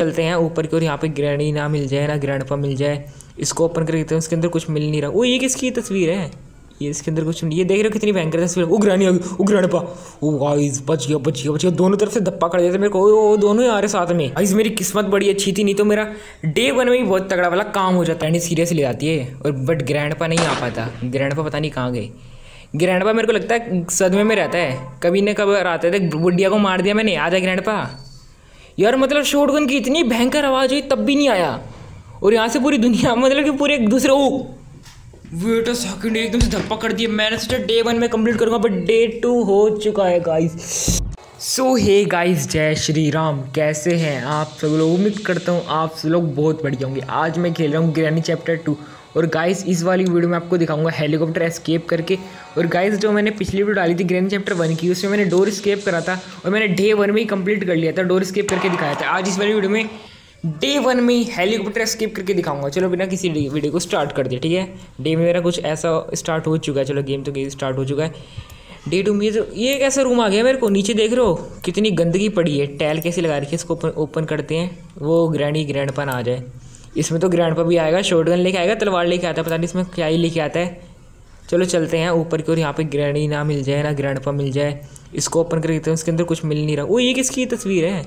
चलते हैं ऊपर की ओर। यहाँ पे ग्रैनी ना मिल जाए ना ग्रैंडपा मिल जाए। इसको ओपन करके देखते हैं, उसके अंदर कुछ मिल नहीं रहा। वो ये किसकी तस्वीर है? ये इसके अंदर कुछ नहीं। ये देख रहे हो कितनी भयंकर तस्वीर। वो ग्रैनी आ गई, वो ग्रैंडपा, ओ गाइस बच गया बच गया बच गया। दोनों तरफ से धप्पा खड़ जाते मेरे को। वो दोनों ही आ रहे साथ में। गाइस मेरी किस्मत बड़ी अच्छी थी, नहीं तो मेरा डे वन में ही बहुत तगड़ा वाला काम हो जाता। ग्रैनी सीरियस ले जाती है और बट ग्रैंडपा नहीं आ पाता। ग्रैंडपा पता नहीं कहाँ गए। ग्रैंडपा मेरे को लगता है सदमे में रहता है, कभी ना कभी आता है। बुढ़िया को मार दिया मैंने, आ जा ग्रैंडपा। यार मतलब शॉटगन की इतनी भयंकर आवाज़ हुई तब भी नहीं आया। और यहाँ से पूरी दुनिया मतलब कि पूरे एक दूसरे ओ वेट अ सेकंड एकदम से धप्पा कर दिया। मैंने सोचा डे वन में कंप्लीट करूँगा बट डे टू हो चुका है गाइस। सो हे गाइस, जय श्री राम। कैसे हैं आप सब लोग? उम्मीद करता हूँ आप सब लोग बहुत बढ़िया होंगे। आज मैं खेल रहा हूँ ग्रैनी चैप्टर 2। और गाइस इस वाली वीडियो में आपको दिखाऊंगा हेलीकॉप्टर एस्केप करके। और गाइस जो मैंने पिछली वीडियो डाली थी ग्रैनी चैप्टर 1 की, उसमें मैंने डोर एस्केप करा था और मैंने डे वन में ही कंप्लीट कर लिया था। डोर एस्केप करके दिखाया था। आज इस वाली वीडियो में डे वन में हेलीकॉप्टर एस्केप करके दिखाऊंगा। चलो बिना किसी वीडियो को स्टार्ट कर दिया, ठीक है। डे में मेरा कुछ ऐसा स्टार्ट हो चुका है। चलो गेम तो गेम स्टार्ट हो चुका है। डे टू में ये एक ऐसा रूम आ गया मेरे को। नीचे देख रहे हो कितनी गंदगी पड़ी है, टैल कैसी लगा रखी है। इसको ओपन करते हैं, वो ग्रैनी ग्रैंडपा आ जाए। इसमें तो ग्रैंडपा भी आएगा, शॉटगन लेके आएगा, तलवार लेके आता है, पता नहीं इसमें क्या ही लेके आता है। चलो चलते हैं ऊपर की ओर। यहाँ पे ग्रैनी ना मिल जाए ना ग्रैंडपा मिल जाए। इसको ओपन करके देखते हैं, उसके अंदर कुछ मिल नहीं रहा। वो ये किसकी तस्वीर है?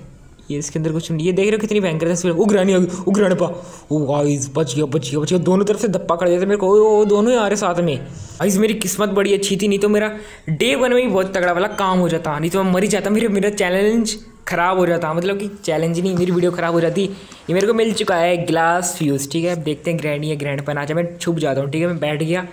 ये इसके अंदर कुछ नहीं। ये देख रहे हो कितनी भयंकर तस्वीर। वो ग्रैनी आ गई, वो ग्रैंडपा, ओ गाइस बच गया बच गया बच गया। दोनों तरफ से धप्पा कर जाते मेरे को। वो दोनों ही आ रहे साथ में। गाइस मेरी किस्मत बड़ी अच्छी थी, नहीं तो मेरा डे वन में ही बहुत तगड़ा वाला काम हो जाता। नहीं तो मैं मर ही जाता, मेरा चैलेंज ख़राब हो जाता। मतलब कि चैलेंज नहीं, मेरी वीडियो ख़राब हो जाती। ये मेरे को मिल चुका है ग्लास फ्यूज़, ठीक है। अब देखते हैं ग्रैनी या ग्रैंडपा ना जाए। मैं छुप जाता हूँ, ठीक है। मैं बैठ गया।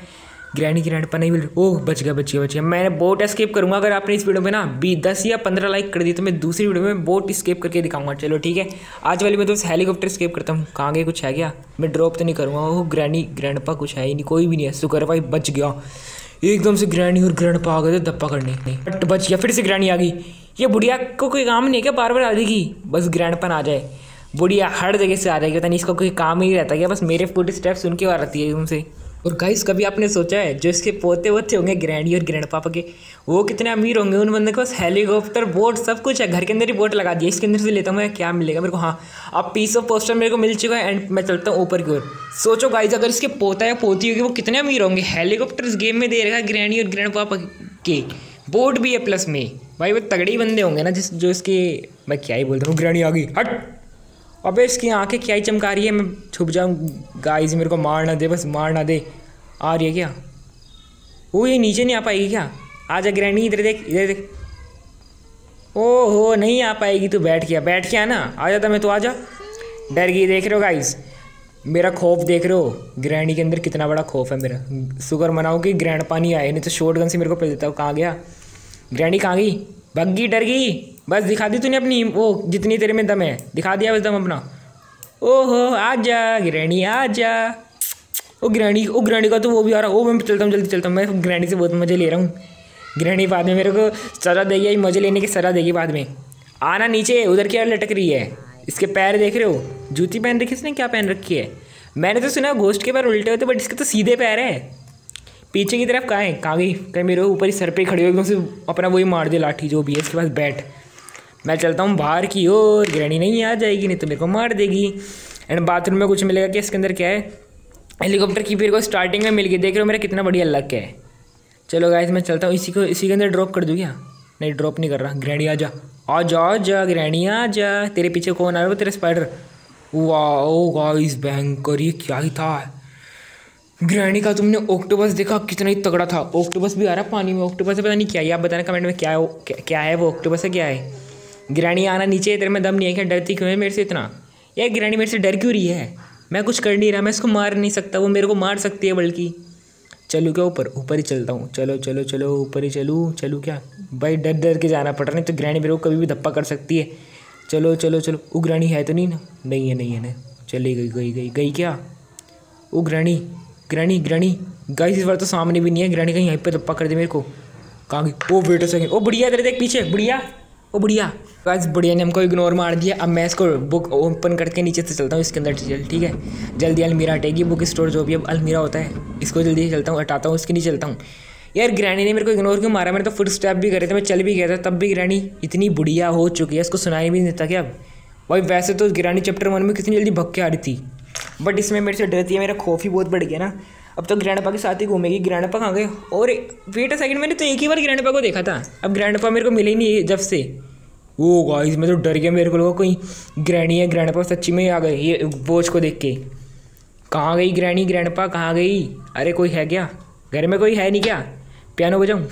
ग्रैनी ग्रैंडपा नहीं मिल रही। ओह बच गया बच गया बच गया। मैं बोट एस्केप करूँगा। अगर आपने इस वीडियो में ना 10 या 15 लाइक कर दिए तो मैं दूसरी वीडियो में बोट एस्केप करके दिखाऊंगा। चलो ठीक है। आज वाली मैं तो हेलीकॉप्टर एस्केप करता हूँ। कहाँ गए? कुछ है क्या? मैं ड्रॉप तो नहीं करूँगा। वो ग्रैनी ग्रैंडपा कुछ है ही नहीं, कोई भी नहीं है। शुक्र भाई बच गया। एकदम से ग्रैनी और ग्रैंडपा आ गए थे धप्पा करने, बट बच गया। फिर से ग्रैनी आ गई। ये बुढ़िया को कोई काम नहीं है क्या? बार बार आ जाएगी, बस ग्रैंडपा आ जाए। बुढ़िया हर जगह से आ जाएगी, पता नहीं इसका कोई काम ही नहीं रहता क्या। बस मेरे फुट स्टेप सुन के आ रहती है एकदम से। और गाइस कभी आपने सोचा है जो इसके पोते वोते होंगे ग्रैनी और ग्रैंडपापा के, वो कितने अमीर होंगे? उन बंदे के पास हेलीकॉप्टर बोट सब कुछ है, घर के अंदर ही बोट लगा दिया। इसके अंदर से लेता हूँ मैं, क्या मिलेगा मेरे को? हाँ, अब पीस ऑफ पोस्टर मेरे को मिल चुका है। एंड मैं चलता हूँ ऊपर की ओर। सोचो गाइस अगर इसके पोता या पोती होगी वो कितने अमीर होंगे। हेलीकॉप्टर इस गेम में दे रखा है ग्रैनी और ग्रैंडपापा के, बोट भी है प्लस में। भाई वो तगड़े बंदे होंगे ना जो इसके। मैं क्या ही बोलता हूँ। ग्रैनी आ गई, हट। अबे इसकी आंखें क्या ही चमका रही है। मैं छुप जाऊँ गाइस, मेरे को मार ना दे, बस मार ना दे। आ रही है क्या वो? ये नीचे नहीं आ पाएगी क्या? आ जा ग्रैनी, इधर देख इधर देख। ओहो नहीं आ पाएगी, तू बैठ गया ना। आ जाता मैं तो, आ जा। डर गई। देख रहे हो गाइस मेरा खौफ? देख रहे हो ग्रैनी के अंदर कितना बड़ा खौफ है मेरा। शुगर मनाओ कि ग्रैंडपा नहीं आए, नहीं तो शॉटगन से मेरे को पकड़ देता हूँ। कहाँ गया ग्रैनी? कहाँ गई? भग्गी, डर गई। बस दिखा दी तूने अपनी वो जितनी तेरे में दम है, दिखा दिया बस दम अपना। ओहो आ जा ग्रैनी, आ जा। ओ ग्रैनी का तो वो भी आ रहा। ओ मैं चलता हूँ, जल्दी चलता हूँ। मैं ग्रैनी से बहुत मज़े ले रहा हूँ। ग्रैनी बाद में मेरे को सजा देगी, ये मज़े लेने की सजा देगी बाद में। आना नीचे, उधर क्या लटक रही है? इसके पैर देख रहे हो? जूती पहन रखी इसने, क्या पहन रखी है? मैंने तो सुना घोस्ट के पैर उल्टे होते, बट इसके तो सीधे पैर है। पीछे की तरफ कहाँ है? कहाँ गई? कहीं मेरे ऊपर ही सर पे खड़ी हो एकदम से, अपना वही मार दे लाठी जो भी है इसके पास। बैठ, मैं चलता हूँ बाहर की ओर। ग्रैनी नहीं आ जाएगी, नहीं तो मेरे को मार देगी। एंड बाथरूम में कुछ मिलेगा क्या? इसके अंदर क्या है? हेलीकॉप्टर की मेरे को स्टार्टिंग में मिल गई। देख रहे हो मेरा कितना बढ़िया लक है। चलो गाइस मैं चलता हूँ। इसी के अंदर ड्रॉप कर दूँ क्या? नहीं ड्रॉप नहीं कर रहा। ग्रैनी आ जा, आ जा, आ जा ग्रैनी आ जा। तेरे पीछे कौन आ रहा है? तेरे स्पाइडर। वाओ गाइस भयंकर, ये क्या ही था। ग्रैनी का तुमने ऑक्टोपस देखा? कितना ही तगड़ा था। ऑक्टोपस भी आ रहा पानी में। ऑक्टोपस पता नहीं क्या है, आप बताना कमेंट में क्या है वो ऑक्टोपस है, क्या है? ग्रैनी आना नीचे, तेरे में दम नहीं है क्या? डरती क्यों है मेरे से इतना? यार ग्रैनी मेरे से डर क्यों रही है? मैं कुछ कर नहीं रहा, मैं इसको मार नहीं सकता, वो मेरे को मार सकती है बल्कि। चलूँ क्या ऊपर? ऊपर ही चलता हूँ। चलो चलो चलो ऊपर ही चलूँ क्या? भाई डर डर के जाना पड़ रहा, नहीं तो ग्रैनी मेरे को कभी भी धप्पा कर सकती है। चलो चलो चलो। वो ग्रैनी है तो नहीं ना? नहीं है, नहीं है ना। चली गई गई गई गई क्या? वो ग्रैनी ग्रैनी ग्रैनी गाइस इस बार तो सामने भी नहीं है। ग्रैनी कहीं यहीं पे धप्पा कर दे मेरे को। कहाँ गई? Oh wait a second. ओ बुढ़िया तेरे देख पीछे, बुढ़िया। ओ बुढ़िया गाइस बुढ़िया ने हमको इग्नोर मार दिया। अब मैं इसको बुक ओपन करके नीचे से चलता हूँ इसके अंदर। चल ठीक है, जल्दी अलमीरा हटेगी, बुक स्टोर जो भी अब अलमीरा होता है, इसको जल्दी चलता हूँ, हटाता हूँ, इसके नीचे चलता हूँ। यार ग्रैनी ने मेरे को इग्नोर क्यों मारा? मैंने तो फुट स्टेप भी करे थे, मैं चल भी गया था, तब भी ग्रैनी इतनी बुढ़िया हो चुकी है, इसको सुनाई भी नहीं देता कि अब भाई वैसे तो ग्रैनी चैप्टर 1 में कितनी जल्दी भग के आ रही थी, बट इसमें मेरे से डरती है, मेरा खौफ ही बहुत बढ़ गया ना। अब तो ग्रैंडपा के साथ ही घूमेगी। ग्रैंडपा कहाँ गए? और वेट अ सेकंड, मैंने तो एक ही बार ग्रैंडपा को देखा था, अब ग्रैंडपा मेरे को मिले ही नहीं जब से। ओ गाइस मैं तो डर गया, मेरे को लगा कहीं ग्रैनी है ग्रैंडपा सच्ची में आ गए ये बोझ को देख के। कहाँ गई ग्रैनी, ग्रैंडपा कहाँ गई? अरे कोई है क्या घर में? कोई है नहीं क्या? पियानो बजाऊँ?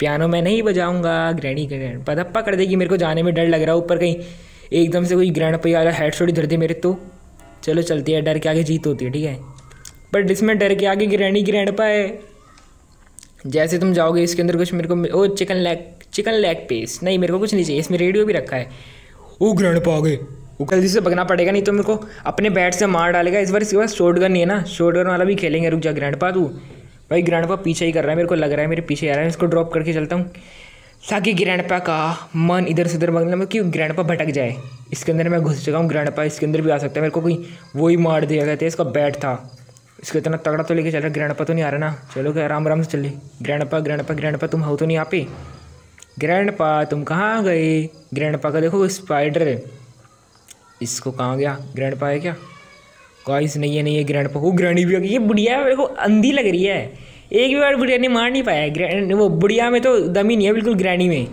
पियानो मैं नहीं बजाऊँगा, ग्रैनी ग्रैंडपा धप्पा कर देगी। मेरे को जाने में डर लग रहा है, ऊपर कहीं एकदम से कोई ग्रैंडपा आ रहा है हेडशॉट धर दे मेरे तो। चलो चलती है, डर के आगे जीत होती है, ठीक है। बट इसमें डर के आगे ग्रैनी ग्रैंडपा है। जैसे तुम जाओगे इसके अंदर कुछ मेरे को ओ चिकन लेग पीस, नहीं मेरे को कुछ नहीं चाहिए, इसमें रेडियो भी रखा है। ओ ग्रैंडपा आ गए, वो जल्दी से भगना पड़ेगा नहीं तो मेरे को अपने बैट से मार डालेगा। इस बार इसके पास शॉटगन नहीं है ना, शॉटगन वाला भी खेलेंगे। रुक जा ग्रैंडपा तू। भाई ग्रैंडपा पीछे ही कर रहा है, मेरे को लग रहा है मेरे पीछे आ रहा है, इसको ड्रॉप करके चलता हूँ ताकि ग्रैंडपा का मन इधर से उधर भगना में कि ग्रैंडपा भटक जाए। इसके अंदर मैं घुस चुका हूँ, ग्रैंडपा इसके अंदर भी आ सकता है, मेरे को कोई वही मार दिया गया था। इसका बैट था, इसको इतना तगड़ा तो लेके चल रहा है। ग्रैंडपा तो नहीं आ रहा ना? चलो क्या आराम आराम से चलिए। ग्रैंडपा ग्रैंडपा ग्रैंडपा तुम हो तो नहीं यहाँ पे? ग्रैंडपा तुम कहाँ गए? ग्रैंडपा का देखो स्पाइडर है, इसको कहाँ गया? ग्रैंडपा है क्या? गाइस नहीं है, नहीं है ग्रैंडपा। वो ग्रैंडी भी आ गई। ये बुढ़िया मेरे को अंधी लग रही है, एक भी बार बुढ़िया ने मार नहीं पाया। ग्रैंड वो बुढ़िया में तो दम ही नहीं है बिल्कुल, ग्रैंडी में।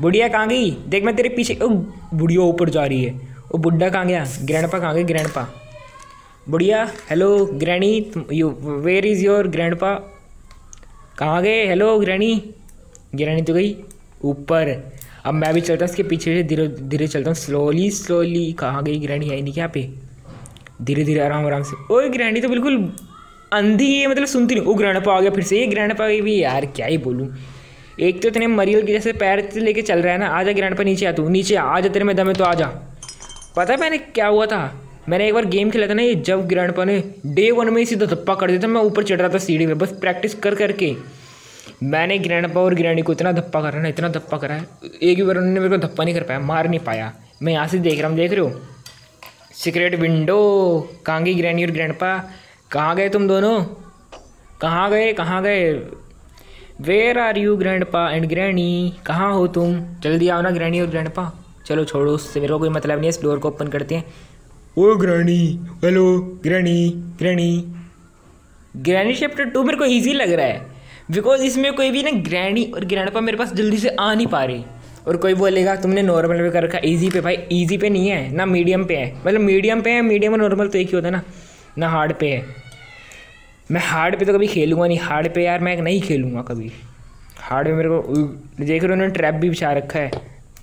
बुढ़िया कहाँ गई? देख मैं तेरे पीछे। ओ बुढ़िया ऊपर जा रही है। वो बुढ़ा कहाँ गया? ग्रैंडपा कहाँ गए? ग्रैंडपा बुढ़िया hello granny you where is your grandpa? कहाँ गए? Hello granny. ग्रैनी तो गई ऊपर। अब मैं भी चलता हूँ इसके पीछे से, धीरे धीरे चलता हूँ स्लोली स्लोली। कहाँ गई ग्रैनी? आई नहीं क्या यहाँ पे? धीरे धीरे आराम आराम से। ओए ग्रैनी तो बिल्कुल अंधी है, मतलब सुनती नहीं। वो ग्रैंडपा आ गया फिर से। ये ग्रैंडपा भी यार क्या ही बोलूँ, एक तो इतने मरियल के जैसे पैर लेके चल रहा है ना। आजा ग्रैंडपा नीचे आ, तू नीचे आ जा, तेरे में दम है तो आ जा। पता है मैंने क्या हुआ था? मैंने एक बार गेम खेला था ना ये, जब ग्रैंडपा ने डे 1 में ही सीधा धप्पा कर दिया था। मैं ऊपर चढ़ रहा था सीढ़ी पे, बस प्रैक्टिस कर करके मैंने ग्रैंडपा और ग्रैंडी को इतना धप्पा करा ना, इतना धप्पा करा है। एक ही बार उन्होंने मेरे को धप्पा नहीं कर पाया, मार नहीं पाया। मैं यहाँ से देख रहा हूँ, देख रहे हो सीक्रेट विंडो। कहाँ गई ग्रैंडी और ग्रैंडपा? कहाँ गए तुम दोनों? कहाँ गए? कहाँ गए? Where are you grandpa and ग्रैंडी? कहाँ हो तुम? जल्दी आओ ना ग्रैंडी और ग्रैंडपा। चलो छोड़ो उससे, मेरे को कोई मतलब नहीं है। इस डोर को ओपन करते हैं। ओ granny hello granny granny. Granny chapter 2 मेरे को इजी लग रहा है बिकॉज इसमें कोई भी ना ग्रैनी और ग्रैंडपा मेरे पास जल्दी से आ नहीं पा रही। और कोई बोलेगा तुमने नॉर्मल पे कर रखा, ईजी पे। भाई ईजी पे नहीं है ना, मीडियम पे है, मतलब मीडियम पे है। मीडियम और नॉर्मल तो एक ही होता है ना, ना हार्ड पे है। मैं हार्ड पे तो कभी खेलूँगा नहीं, हार्ड पे यार मैं नहीं खेलूँगा कभी। हार्ड पे मेरे को देख रहे उन्होंने ट्रैप भी बिछा रखा है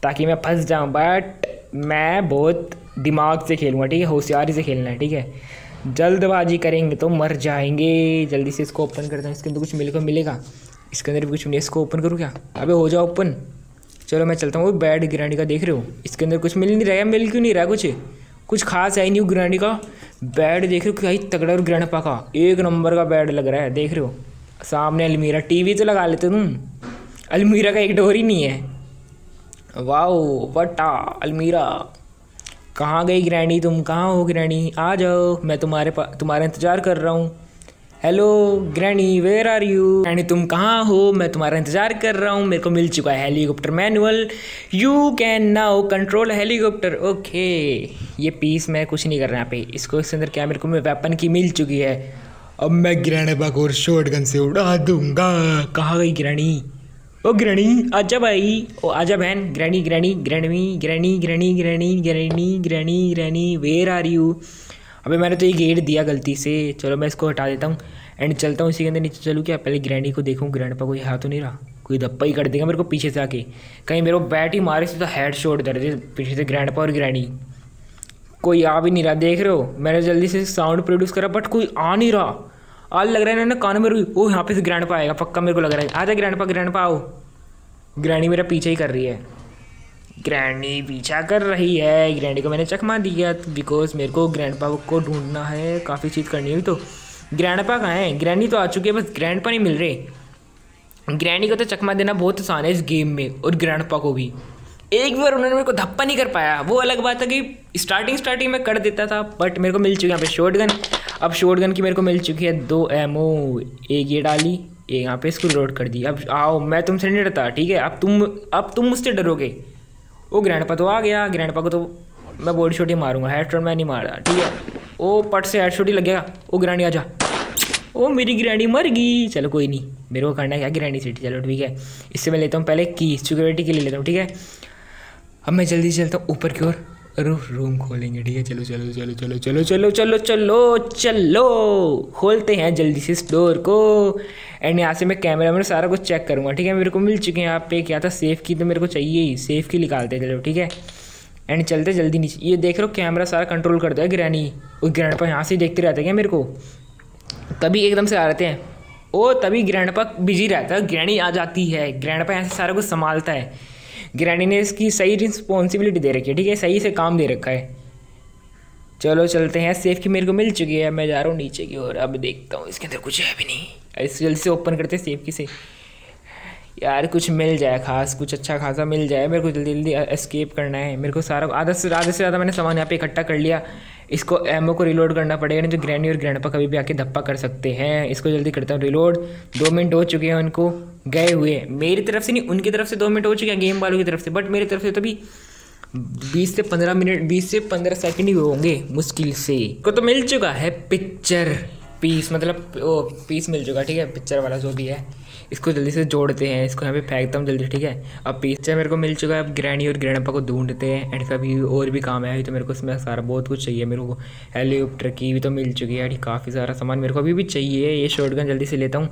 ताकि मैं फंस जाऊँ, बट मैं बहुत दिमाग से खेलूँगा, ठीक है, होशियारी से खेलना है, ठीक है। जल्दबाजी करेंगे तो मर जाएंगे। जल्दी से इसको ओपन करता हूँ, इसके अंदर कुछ मिलेगा मिलेगा। इसके अंदर भी कुछ मिलेगा, इसको ओपन करूँ क्या? अबे हो जाओ ओपन। चलो मैं चलता हूँ। वो बैड ग्रैंडी का देख रहे हो, इसके अंदर कुछ मिल नहीं रहा है। मिल क्यों नहीं रहा? कुछ खास है नहीं। वो ग्रैंडी का बैड देख रहे हो क्या ही तगड़ा, और ग्रैंडपा का एक नंबर का बैड लग रहा है, देख रहे हो सामने अलमीरा। टीवी तो लगा लेते तुम, अलमीरा का एक डोर ही नहीं है। वाओ बटा अलमीरा। कहाँ गई ग्रैंडी? तुम कहाँ हो ग्रैंडी? आ जाओ, मैं तुम्हारा इंतज़ार कर रहा हूँ। Hello ग्रैंडी where are you? ग्रैंडी तुम कहाँ हो? मैं तुम्हारा इंतज़ार कर रहा हूँ। मेरे को मिल चुका है helicopter manual. You can now control helicopter. Okay ये पीस मैं कुछ नहीं कर रहा यहाँ पे। इसको इसके अंदर क्या, मेरे को वेपन की मिल चुकी है। अब मैं ग्रैंडपा को शॉटगन से उड़ा दूँगा। कहाँ गई ग्रैंडी? ओ ग्रैनी आजा भाई, ओ आजा बहन। Granny granny grandma granny granny granny granny granny granny where are you? अबे मैंने तो ये गेट दिया गलती से। चलो मैं इसको हटा देता हूँ एंड चलता हूँ इसी के अंदर नीचे। चलूँ क्या? पहले ग्रैनी को देखूँ, ग्रैंडपा कोई हाथ तो नहीं रहा। कोई धप्पा ही कर देगा मेरे को पीछे से आके, कहीं मेरे को बैट ही मारे से तो हेड शॉट दे दे पीछे से ग्रैंडपा और ग्रैनी। कोई आ भी नहीं रहा, देख रहे हो। मैंने जल्दी से साउंड प्रोड्यूस करा बट कोई आ नहीं रहा। आज लग रहा है ना कान में रुई। ओह यहाँ पे ग्रैंडपा आएगा पक्का, मेरे को लग रहा है। आजा ग्रैंडपा ग्रैंडपा आओ। ग्रैनी मेरा पीछा ही कर रही है, ग्रैनी पीछा कर रही है। ग्रैनी को मैंने चकमा दिया बिकॉज मेरे को ग्रैंडपा को ढूंढना है, काफ़ी चीज़ करनी है। तो ग्रैंडपा कहाँ है? ग्रैनी तो आ चुकी है, बस ग्रैंडपा नहीं मिल रहे। ग्रैनी को तो चकमा देना बहुत आसान है इस गेम में, और ग्रैंडपा को भी। एक बार उन्होंने मेरे को धप्पा नहीं कर पाया, वो अलग बात है कि स्टार्टिंग में कर देता था, बट मेरे को मिल चुकी है यहाँ पे शॉटगन। अब शॉटगन की मेरे को मिल चुकी है 2 एमओ, एक ये डाली, एक यहाँ पे इसको लोड कर दी। अब आओ, मैं तुमसे नहीं डरता, ठीक है। अब तुम मुझसे डरोगे। वो ग्रैंडपा तो आ गया, ग्रैंडपा को तो मैं बॉडी शॉट ही मारूंगा, हेडशॉट मैं नहीं मार रहा, ठीक है। ओ पट से हेडशॉट ही लग गया। ओ ग्रैंडी आजा, ओ मेरी ग्रैंडी मर गई। चलो कोई नहीं, मेरे को करना क्या, ग्रैंडी सिटी, चलो ठीक है। इससे मैं लेता हूँ पहले की, सिक्योरिटी के लिए लेता हूँ, ठीक है। अब मैं जल्दी चलता हूँ ऊपर की ओर, रूम खोलेंगे, ठीक है। चलो चलो चलो चलो चलो चलो चलो चलो चलो, खोलते हैं जल्दी से इस डोर को। एंड यहाँ से मैं कैमरा में सारा कुछ चेक करूँगा, ठीक है। मेरे को मिल चुके हैं यहाँ पे, क्या था सेफ की, तो मेरे को चाहिए ही, सेफ की निकालते हैं, चलो ठीक है। एंड चलते जल्दी नीचे, ये देख लो कैमरा सारा कंट्रोल करता है ग्रैनी। और ग्रैंडपा यहाँ से देखते रहते हैं क्या मेरे को, तभी एकदम से आ रहते हैं। ओ तभी ग्रैंडपा बिजी रहता है, ग्रैनी आ जाती है, ग्रैंडपा यहाँ से सारा कुछ संभालता है। ग्रैनी ने इसकी सही रिस्पॉन्सिबिलिटी दे रखी है, ठीक है, सही से काम दे रखा है। चलो चलते हैं, सेफ की मेरे को मिल चुकी है, मैं जा रहा हूँ नीचे की ओर। अब देखता हूँ इसके अंदर कुछ है भी नहीं, इस जल्दी से ओपन करते हैं सेफ की से। यार कुछ मिल जाए खास, कुछ अच्छा खासा मिल जाए, मेरे को जल्दी जल्दी एस्केप करना है। मेरे को सारा आधा से ज़्यादा मैंने सामान यहाँ पे इकट्ठा कर लिया। इसको एमओ को रिलोड करना पड़ेगा, जो ग्रैनी और ग्रैंडपा कभी भी आके धप्पा कर सकते हैं। इसको जल्दी करता हूँ रिलोड। 2 मिनट हो चुके हैं उनको गए हुए, मेरी तरफ से नहीं उनकी तरफ से 2 मिनट हो चुके हैं गेम वालों की तरफ से, बट मेरी तरफ से तो भी 20 से 15 मिनट 20 से 15 सेकेंड ही होंगे मुश्किल से। को तो मिल चुका है पिक्चर पीस, मतलब ओ पीस मिल चुका, ठीक है, पिक्चर वाला जो भी है। इसको जल्दी से जोड़ते हैं, इसको यहाँ पे फेंकता हूँ जल्दी, ठीक है। अब पिक्चर मेरे को मिल चुका है, अब ग्रैनी और ग्रैंडपा को ढूंढते हैं। एंड कभी और भी काम है तो मेरे को इसमें सारा बहुत कुछ चाहिए। मेरे को हेलीकॉप्टर की भी तो मिल चुकी है, काफ़ी सारा सामान मेरे को अभी भी चाहिए। ये शॉटगन जल्दी से लेता हूँ।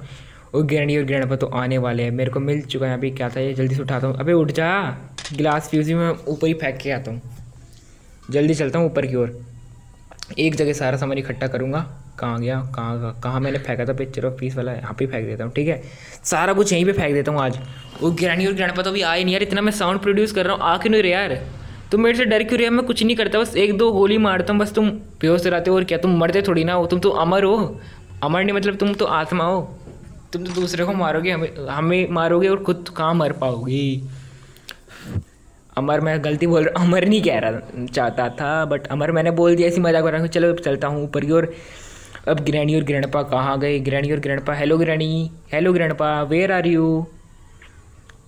और ग्रैनी और ग्रैंडपा तो आने वाले हैं, मेरे को मिल चुका है। अभी क्या था ये, जल्दी से उठाता हूँ। अभी उठ जा, गिलास फ्यूजी में ऊपर ही फेंक के आता हूँ। जल्दी चलता हूँ ऊपर की ओर, एक जगह सारा सामान इकट्ठा करूँगा। कहाँ गया, कहाँ मैंने फेंका था पिक्चर ऑफ पीस वाला, यहाँ पे फेंक देता हूँ, ठीक है। सारा कुछ यहीं पे फेंक देता हूँ आज। वो ग्रैनी और ग्रैंडपा तो भी आए नहीं यार, इतना मैं साउंड प्रोड्यूस कर रहा हूँ, आ क्यों नहीं रहे यार, तुम मेरे से डर क्यों रहे। मैं कुछ नहीं करता, बस 1-2 गोली मारता हूँ, बस तुम बेहोश रहते हो। और क्या, तुम मरते थोड़ी ना हो, तुम तो अमर हो। अमर नहीं मतलब तुम तो आत्मा हो, तुम तो दूसरे को मारोगे, हमें मारोगे और खुद कहाँ मर पाओगे। अमर मैं गलती बोल रहा हूँ, अमर नहीं कह रहा चाहता था, बट अमर मैंने बोल दिया, ऐसी मजाक बना। चलो चलता हूँ ऊपर की ओर। अब ग्रैनी और ग्रैंडपा कहाँ गए, ग्रैनी और grandpa, hello granny, hello grandpa, where are you.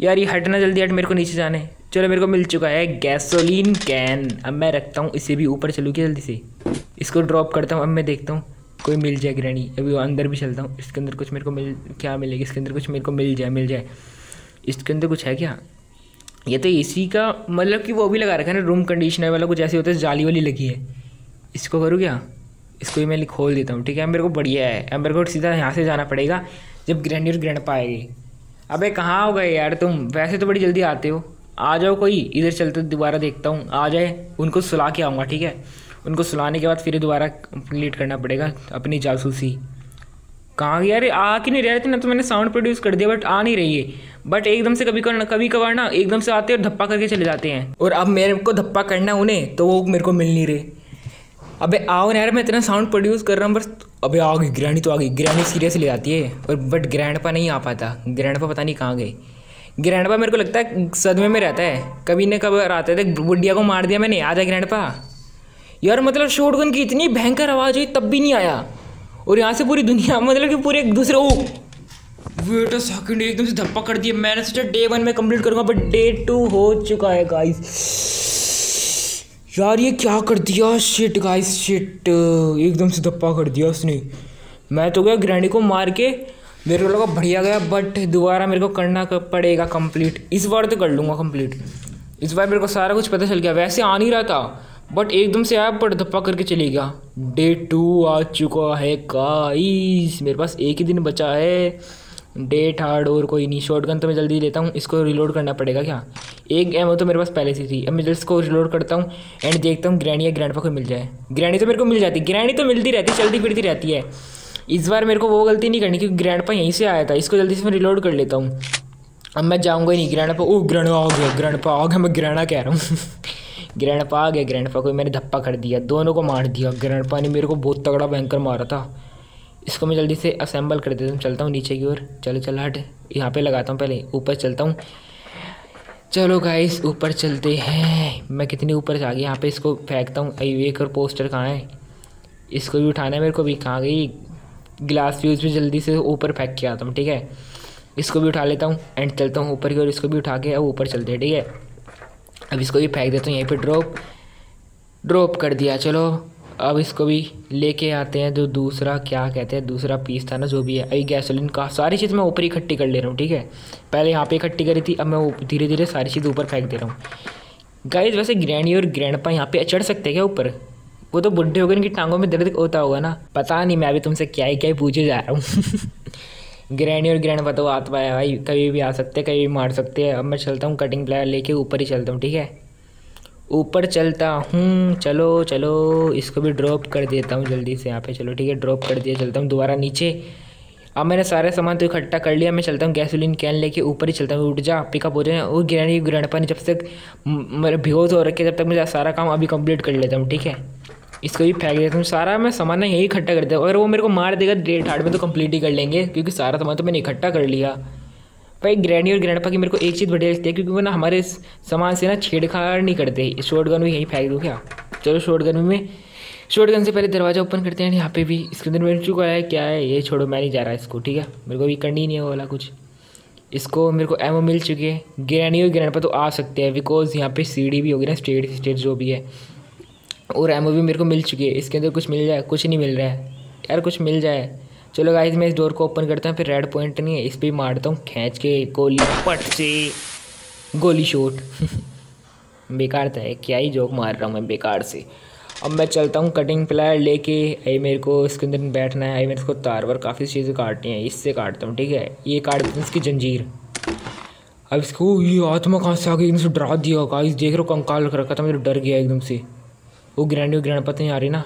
यार ये हटना जल्दी, हट, मेरे को नीचे जाना है। चलो मेरे को मिल चुका है गैसोलीन कैन, अब मैं रखता हूँ इसे भी ऊपर। चलूँ क्या, जल्दी से इसको ड्रॉप करता हूँ। अब मैं देखता हूँ कोई मिल जाए ग्रैनी, अभी अंदर भी चलता हूँ। इसके अंदर कुछ मेरे को मिलेगा, इसके अंदर कुछ मेरे को मिल जाए। इसके अंदर कुछ है क्या, ये तो इसी का मतलब कि वो भी लगा रखा है ना, रूम कंडीशनर वाला कुछ ऐसे होता है, जाली वाली लगी है। इसको करूँ क्या, इसको भी मैं खोल देता हूँ, ठीक है। मेरे को बढ़िया है, अब मेरे को सीधा यहाँ से जाना पड़ेगा जब ग्रैंडी और ग्रैंडपा आएगी। अबे कहाँ हो गए यार तुम, वैसे तो बड़ी जल्दी आते हो, आ जाओ कोई इधर। चलते दोबारा देखता हूँ, आ जाए उनको सुला के आऊँगा, ठीक है। उनको सुलाने के बाद फिर दोबारा कंप्लीट करना पड़ेगा अपनी जासूसी। कहाँ गया यार, आ के नहीं रह रहे थे ना, तो मैंने साउंड प्रोड्यूस कर दिया बट आ नहीं रही है। बट एकदम से कभी कभार ना एकदम से आते हैं और धप्पा करके चले जाते हैं। और अब मेरे को धप्पा करना उन्हें, तो वो मेरे को मिल नहीं रहे। अबे आओ यार, मैं इतना साउंड प्रोड्यूस कर रहा हूँ बस। अबे आ गई ग्रैंडी, तो आ गई ग्रैंडी, सीरियस ले जाती है। और बट ग्रैंडपा नहीं आ पाता, ग्रैंडपा पता नहीं कहाँ गए। ग्रैंडपा मेरे को लगता है सदमे में रहता है, कभी ना कभी आते थे। बुढ़िया को मार दिया मैंने, आ जाए ग्रैंडपा। यार मतलब शॉटगन की इतनी भयंकर आवाज़ हुई तब भी नहीं आया, और यहाँ से पूरी दुनिया मतलब कि पूरे एक दूसरे, ओ वेट अ सेकंड, एकदम से धप्पा कर दिया। मैंने सोचा डे 1 में कंप्लीट करूँगा, बट डे 2 हो चुका है गाइस। यार ये क्या कर दिया, शिट गाइस शिट, एकदम से धप्पा कर दिया उसने। मैं तो गया ग्रैंडी को मार के, मेरे को लगा बढ़िया गया, बट दोबारा मेरे को करना पड़ेगा कंप्लीट। इस बार तो कर लूँगा कंप्लीट, इस बार मेरे को सारा कुछ पता चल गया। वैसे आ नहीं रहा था बट एकदम से ऐप पर धप्पा करके चलेगा। डे 2 आ चुका है गाइस, मेरे पास एक ही दिन बचा है, डे 3। और कोई नहीं, शॉटगन तो मैं जल्दी लेता हूँ। इसको रिलोड करना पड़ेगा क्या, एक एमओ तो मेरे पास पहले से थी। अब मैं जल्दी इसको रिलोड करता हूँ एंड देखता हूँ ग्रैनी या ग्रैंडपा को मिल जाए। ग्रैनी तो मेरे को मिल जाती, ग्रैनी तो मिलती रहती, चलती फिरती रहती है। इस बार मेरे को वो गलती नहीं करनी क्योंकि ग्रैंडपा यहीं से आया था। इसको जल्दी से मैं रिलोड कर लेता हूँ। अब मैं जाऊँगा ही नहीं। ग्रैंडपा, ओ ग्रैंडपा आ गया, ग्रैंडपा आ गया, मैं ग्रैंडा कह रहा हूँ। ग्रैंडपा आ गया, ग्रैंडपा को मैंने धप्पा कर दिया, दोनों को मार दिया। ग्रैंडपा ने मेरे को बहुत तगड़ा भयंकर मारा था। इसको मैं जल्दी से असेंबल कर देता हूँ। चलता हूँ नीचे की ओर, चलो हट, यहाँ पे लगाता हूँ, पहले ऊपर चलता हूँ। चलो गाइस ऊपर चलते हैं। मैं कितनी ऊपर से आ गई, यहाँ पे इसको फेंकता हूँ। एक और पोस्टर कहाँ है, इसको भी उठाना है मेरे को भी। कहाँ गई, ग्लास फ्यूज भी जल्दी से ऊपर फेंक के आता हूँ, ठीक है। इसको भी उठा लेता हूँ एंड चलता हूँ ऊपर की ओर। इसको भी उठा के अब ऊपर चलते हैं, ठीक है। अब इसको भी फेंक देता हूँ यहीं पे, ड्रॉप कर दिया। चलो अब इसको भी लेके आते हैं जो दूसरा क्या कहते हैं दूसरा पीस था ना, जो भी है आई गैसोलीन का। सारी चीज़ मैं ऊपर इकट्ठी कर ले रहा हूँ, ठीक है। पहले यहाँ पे इकट्ठी करी थी, अब मैं धीरे धीरे सारी चीज़ ऊपर फेंक दे रहा हूँ। गाइज वैसे ग्रैनी और ग्रैंडपा यहाँ पे चढ़ सकते हैं क्या ऊपर? वो तो बुढ़े हो गए, उनकी टांगों में दर्द होता होगा ना। पता नहीं, मैं अभी तुमसे क्या ही पूछे जा रहा हूँ। ग्रैनी और ग्रैंडपा तो आत्मा है भाई, कभी भी आ सकते हैं, कभी भी मार सकते हैं। अब मैं चलता हूँ कटिंग प्लायर लेके ऊपर ही चलता हूँ, ठीक है, ऊपर चलता हूँ। चलो चलो इसको भी ड्रॉप कर देता हूँ जल्दी से यहाँ पे। चलो ठीक है, ड्रॉप कर दिया। चलता हूँ दोबारा नीचे। अब मैंने सारे सामान तो इकट्ठा कर लिया। मैं चलता हूँ गैसोलीन कैन लेके ऊपर ही चलता हूँ। उठ जा, पिकअप हो जाए। और ग्रैनी ग्रैंडपा ने जब तक मेरे भिगोज हो रखे, जब तक मैं सारा काम अभी कंप्लीट कर लेता हूँ, ठीक है। इसको भी फेंक देता हूँ। सारा मैं सामान ना यही इकट्ठा करता हूँ। अगर वो मेरे को मार देगा डेढ़ ठाट में तो कंप्लीट ही कर लेंगे, क्योंकि सारा सामान तो मैंने इकट्ठा कर लिया। भाई ग्रैनी और ग्रैंडपा की मेरे को एक चीज़ बढ़िया लगती है, क्योंकि वो ना हमारे सामान से ना छेड़खाड़ नहीं करते। शॉटगन भी यहीं फेंक दूँ क्या? चलो शॉटगन से पहले दरवाज़ा ओपन करते हैं। यहाँ पे भी इसके अंदर मिल चुका है, क्या है ये? छोड़ो, मैं नहीं जा रहा इसको, ठीक है। मेरे को भी करनी नहीं है वाला कुछ। इसको मेरे को एमओ मिल चुकी है। ग्रैनी और ग्रैंडपा तो आ सकते हैं, बिकॉज यहाँ पर सीढ़ी भी होगी ना, स्टेट जो भी है। और एमओ भी मेरे को मिल चुकी है। इसके अंदर कुछ मिल जाए? कुछ नहीं मिल रहा है यार, कुछ मिल जाए। चलो गाइस मैं इस डोर को ओपन करता हूँ, फिर रेड पॉइंट नहीं है, इस पर मारता हूँ खींच के गोली, पट से गोली शॉट। बेकार था, क्या ही जोक मार रहा हूँ मैं बेकार से। अब मैं चलता हूँ कटिंग प्लायर लेके। आई मेरे को इसके अंदर बैठना है। आई मेरे को तार पर काफ़ी चीज़ें काटनी है, इससे काटता हूँ, ठीक है। ये काट देते हैं इसकी जंजीर। अब इसको ये आत्मा कहाँ से आ गई, एकदम से डरा दिया। गाइस देख रहे हो, कंकाल रख रखा था, मैं डर गया एकदम से। वो ग्रैंड पता नहीं आ रही ना।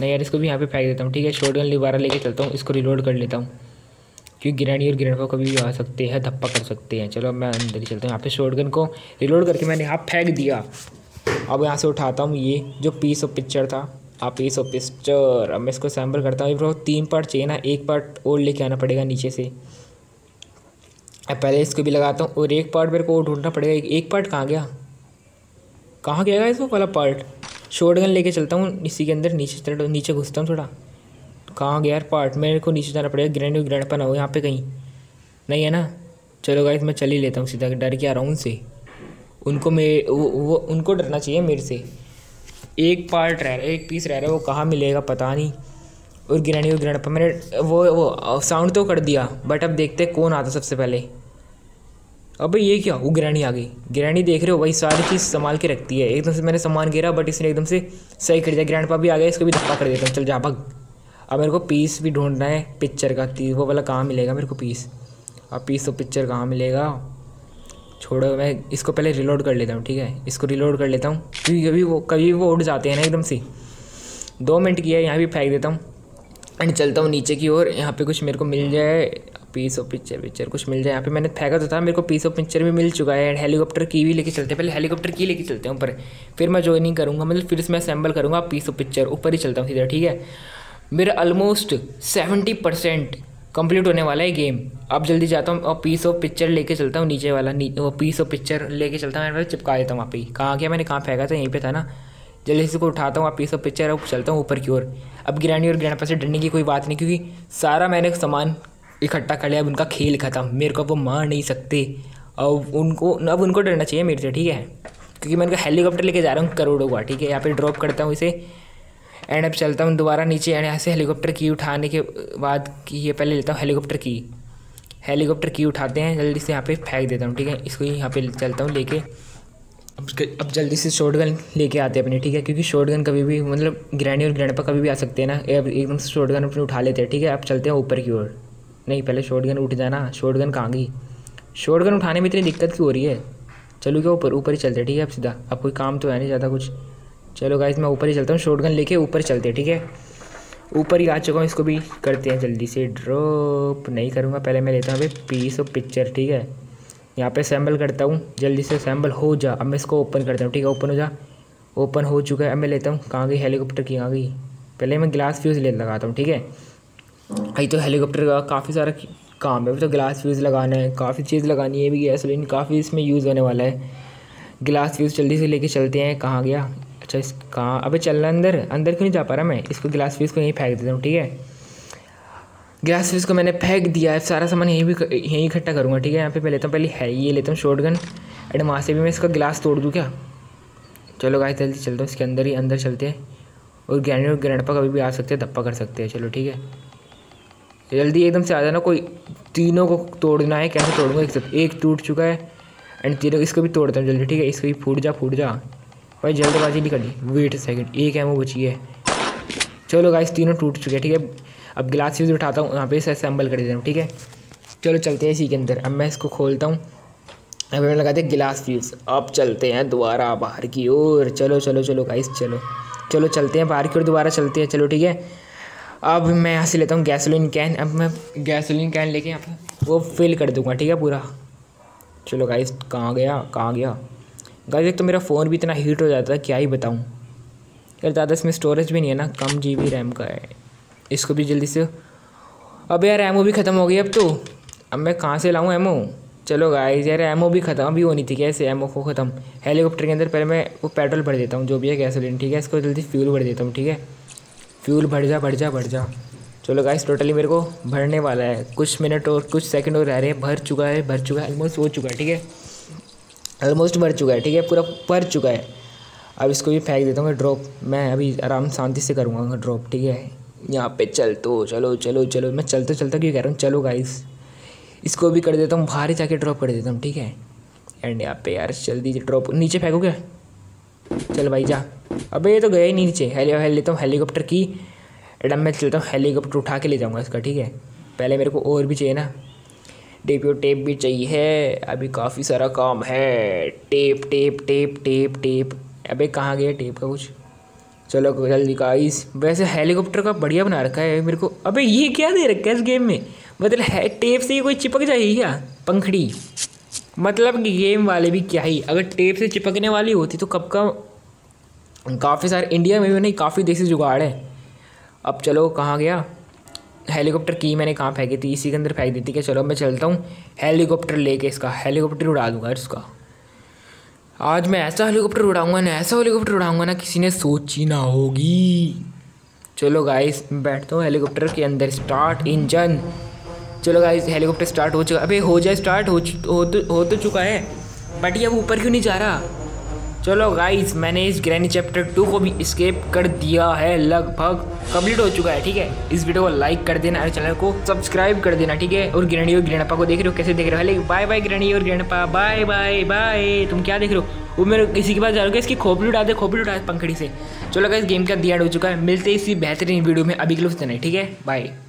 नहीं यार, इसको भी यहाँ पे फेंक देता हूँ, ठीक है। शॉटगन दोबारा लेके चलता हूँ, इसको रिलोड कर लेता हूँ, क्योंकि ग्रैनी और ग्रैंडपा कभी भी आ सकते हैं, धप्पा कर सकते हैं। चलो मैं अंदर ही चलता हूँ। यहाँ पे शॉटगन को रिलोड करके मैंने यहाँ फेंक दिया। अब यहाँ से उठाता हूँ ये जो पीस ऑफ पिक्चर था, आप पीस ऑफ पिक्चर। अब मैं इसको सैम्पल करता हूँ। ब्रो 3 पार्ट चाहिए ना, 1 पार्ट और लेके आना पड़ेगा नीचे से। पहले इसको भी लगाता हूँ, और 1 पार्ट मेरे को ढूंढना पड़ेगा। एक पार्ट कहाँ गया इसको वाला पार्ट? शॉटगन लेके चलता हूँ इसी के अंदर, नीचे घुसता हूँ थोड़ा। कहाँ गया यार पार्ट? मेरे को नीचे जाना पड़ेगा। ग्रैंड ग्रैंडपा ना हो यहाँ पे कहीं, नहीं है ना। चलो गाइस मैं चल ही लेता हूँ सीधा, डर के आ रहा हूँ उनसे। उनको उनको डरना चाहिए मेरे से। एक पार्ट रह रहा है, एक पीस रह रहा है, वो कहाँ मिलेगा पता नहीं। और ग्रैंडपा मैंने वो साउंड तो कर दिया, बट अब देखते कौन आता सबसे पहले। अब भाई ये क्या, वो ग्रैनी आ गई। ग्रैनी देख रहे हो भाई, सारी चीज़ संभाल के रखती है। एकदम से मैंने सामान गिरा, बट इसने एकदम से सही कर दिया। ग्रैंडपा भी आ गया, इसको भी धप्पा कर देता हूँ। चल जा भाग। अब मेरे को पीस भी ढूंढना है पिक्चर का, वो वाला कहाँ मिलेगा मेरे को पीस? अब पीस तो पिक्चर कहाँ मिलेगा? छोड़ो, मैं इसको पहले रिलोड कर लेता हूँ, ठीक है। इसको रिलोड कर लेता हूँ, क्योंकि कभी वो उड़ जाते हैं ना एकदम से। 2 मिनट की है, यहाँ भी फेंक देता हूँ एंड चलता हूँ नीचे की ओर। यहाँ पर कुछ मेरे को मिल जाए, पीस ऑफ पिक्चर कुछ मिल जाए। यहाँ पे मैंने फेंका तो था, मेरे को पीस ऑफ पिक्चर भी मिल चुका है। हेलीकॉप्टर की भी लेके चलते हैं, पहले हेलीकॉप्टर की लेके चलते हैं ऊपर, फिर मैं ज्वाइनिंग करूँगा, मतलब फिर से मैं असेंबल करूँगा पीस ऑफ पिक्चर। ऊपर ही चलता हूँ सीधा, ठीक है। मेरा ऑलमोस्ट 70% कंप्लीट होने वाला है गेम। अब जल्दी जाता हूँ और पीस ऑफ पिक्चर लेके चलता हूँ नीचे वाला। पीस ऑफ पिक्चर लेके चलता हूँ, मैंने चिपका देता हूँ वहाँ पर। कहाँ गया मैंने, कहाँ फेंका था? यहीं पर था ना। जल्दी से इसको उठाता हूँ, आप पीस ऑफ पिक्चर, और चलता हूँ ऊपर की ओर। अब ग्रैनी और ग्रैंडपा से डरने की कोई बात नहीं, क्योंकि सारा मैंने सामान इकट्ठा कर लिया। अब उनका खेल ख़त्म, मेरे को अब वो मार नहीं सकते। अब उनको डरना चाहिए मेरे से, ठीक है, क्योंकि मैं उनका हेलीकॉप्टर लेके जा रहा हूँ करोड़ों का, ठीक है। यहाँ पे ड्रॉप करता हूँ इसे एंड अब चलता हूँ दोबारा नीचे। एंड यहाँ से हेलीकॉप्टर की उठाने के बाद की ये पहले लेता हूँ हेलीकॉप्टर की। हेलीकॉप्टर की उठाते हैं, जल्दी से यहाँ पर फेंक देता हूँ, ठीक है। इसको यहाँ पर चलता हूँ लेके। अब जल्दी से शॉटगन लेके आते हैं अपने, ठीक है, क्योंकि शॉटगन कभी भी मतलब ग्रैनी और ग्रैंडपा कभी भी आ सकते हैं ना। एकदम से शॉटगन अपने उठा लेते हैं, ठीक है। अब चलते हैं ऊपर की ओर। नहीं, पहले शॉटगन उठ जाना। शॉटगन कहाँ गई? शॉटगन उठाने में इतनी दिक्कत क्यों हो रही है? चलो क्या ऊपर ही चलते हैं, ठीक है। अब सीधा, अब कोई काम तो है नहीं ज़्यादा कुछ। चलो गाइस मैं ऊपर ही चलता हूँ, शॉटगन लेके ऊपर चलते हैं, ठीक है। ऊपर ही आ चुका हूँ, इसको भी करते हैं जल्दी से ड्रॉप। नहीं करूँगा, पहले मैं लेता हूँ भाई पीस ऑफ पिक्चर, ठीक है। यहाँ पर असेंबल करता हूँ जल्दी से, असेंबल हो जा। अब मैं इसको ओपन करता हूँ, ठीक है। ओपन हो जा, ओपन हो चुका है। अब मैं लेता हूँ, कहाँ गई हेलीकॉप्टर की, कहाँ गई? पहले मैं ग्लास फ्यूज़ ले लगाता हूँ, ठीक है। आई तो हेलीकॉप्टर का काफ़ी सारा काम है, तो ग्लास फ्यूज़ लगाना है, काफ़ी चीज़ लगानी है भी। गैसोलीन काफ़ी इसमें यूज़ होने वाला है। ग्लास फ्यूज़ जल्दी से लेके चलते हैं। कहाँ गया? अच्छा इस कहाँ, अबे चलना अंदर क्यों नहीं जा पा रहा मैं? इसको ग्लास फ्यूज़ को यहीं फेंक देता हूँ, ठीक है। ग्लास फ्यूज़ को मैंने फेंक दिया है। सारा सामान यहीं इकट्ठा करूँगा, ठीक है। यहाँ पर मैं लेता हूँ, पहले ये लेता हूँ शॉटगन। अरे वहाँ से भी मैं इसका गिलास तोड़ दूँ क्या? चलो गाइस जल्दी चलते हैं, इसके अंदर ही अंदर चलते हैं। और ग्रैनी और ग्रैंडपा कभी भी आ सकते हैं, धप्पा कर सकते हैं। चलो ठीक है, जल्दी एकदम से आ जाना। कोई तीनों को तोड़ना है, कैसे तोड़ूंगा? एक टूट चुका है एंड तीनों, इसको भी तोड़ता हूँ जल्दी। ठीक है, इसको भी फूट जा भाई, जल्दबाजी नहीं करनी। वेट सेकंड, एक एमो बची है। चलो गाइस तीनों टूट चुके हैं। ठीक है, अब गिलास भी उठाता हूँ, यहाँ पे इसे असेंबल कर देता हूँ। ठीक है चलो चलते हैं इसी के अंदर। अब मैं इसको खोलता हूँ, अब मैंने लगाते हैं गिलास फ्यूज। अब चलते हैं दोबारा बाहर की ओर। चलो चलो चलो गाइस चलो चलो चलते हैं बाहर की ओर, दोबारा चलते हैं। चलो ठीक है, अब मैं यहाँ से लेता हूँ गैसोलीन कैन। अब मैं गैसोलीन कैन लेके यहाँ पर वो फिल कर दूँगा। ठीक है पूरा। चलो गाइस कहाँ गया कहाँ गया? गाइस एक तो मेरा फ़ोन भी इतना हीट हो जाता है, क्या ही बताऊँ यार। ज़्यादा इसमें स्टोरेज भी नहीं है ना, कम जीबी रैम का है। इसको भी जल्दी से, अब यार एमओ भी ख़त्म हो गई। अब तो अब मैं कहाँ से लाऊँ एमओ? चलो गाइस यार एमओ भी ख़त्म अभी होनी थी, कैसे एमओ को ख़त्म? हेलीकॉप्टर के अंदर पहले मैं वो पेट्रोल भर देता हूँ, जो भी है गैसोलीन। ठीक है, इसको जल्दी फ्यूल भर देता हूँ। ठीक है फ्यूल भर जा भर जा भर जा। चलो गाइस टोटली मेरे को भरने वाला है, कुछ मिनट और कुछ सेकंड और रह रहे हैं। भर चुका है भर चुका है, ऑलमोस्ट हो चुका है। ठीक है ऑलमोस्ट भर चुका है। ठीक है पूरा भर चुका है। अब इसको भी फेंक देता हूँ ड्रॉप। मैं अभी आराम शांति से करूँगा ड्रॉप। ठीक है यहाँ पे चल तो चलो चलो चलो, मैं चलते चलता क्यों कह रहा हूँ। चलो गाइस इसको भी कर देता हूँ बाहर ही जाके ड्रॉप कर देता हूँ। ठीक है एंड यहाँ पे यार जल्दी से ड्रॉप नीचे फेंको क्या? चल भाई जा। अबे ये तो गया ही नहीं नीचे। लेता हूँ हेलीकॉप्टर की एंड मैं चलता हूँ हेलीकॉप्टर उठा के ले जाऊँगा इसका। ठीक है पहले मेरे को और भी चाहिए ना, डेपियो टेप भी चाहिए है, अभी काफ़ी सारा काम है। Tape tape tape tape tape, अबे कहाँ गया टेप का कुछ? चलो जल्दी गाइस। वैसे हेलीकॉप्टर का बढ़िया बना रखा है मेरे को। अबे ये क्या दे रखा है इस गेम में? मतलब है टेप से ये कोई चिपक जाएगी क्या? पंखड़ी मतलब कि गेम वाले भी क्या ही, अगर टेप से चिपकने वाली होती तो कब का काफ़ी सारे इंडिया में भी नहीं, काफ़ी देसी जुगाड़ है। अब चलो कहाँ गया हेलीकॉप्टर की? मैंने कहाँ फेंकी थी? इसी के अंदर फेंक दी थी क्या? चलो मैं चलता हूँ हेलीकॉप्टर लेके, इसका हेलीकॉप्टर उड़ा दूँगा इसका। आज मैं ऐसा हेलीकॉप्टर उड़ाऊंगा ना, ऐसा हेलीकॉप्टर उड़ाऊंगा ना किसी ने सोची ना होगी। चलो गाइस बैठता हूँ हेलीकॉप्टर के अंदर। Start engine. चलो गाइस हेलीकॉप्टर स्टार्ट हो चुका। अबे हो जाए स्टार्ट, हो तो चुका है, बट ये अब ऊपर क्यों नहीं जा रहा? चलो गाइस मैंने इस ग्रैनी चैप्टर 2 को भी एस्केप कर दिया है, लगभग कम्प्लीट हो चुका है। ठीक है इस वीडियो को लाइक कर देना और चैनल को सब्सक्राइब कर देना। ठीक है और ग्रैनी और ग्रैंडपा को देख रहे हो कैसे देख रहे हो? बाय बाय ग्रैनी और ग्रैंडपा, बाय बाय बाय। तुम क्या देख रहे हो? वो मेरे किसी के पास जा रहा है, इसकी खोपड़ी उठा पंखड़ी से। चलो गाइस गेम का दी एंड हो चुका है, मिलते इसी बेहतरीन वीडियो में। अभी के लिए ठीक है, बाय।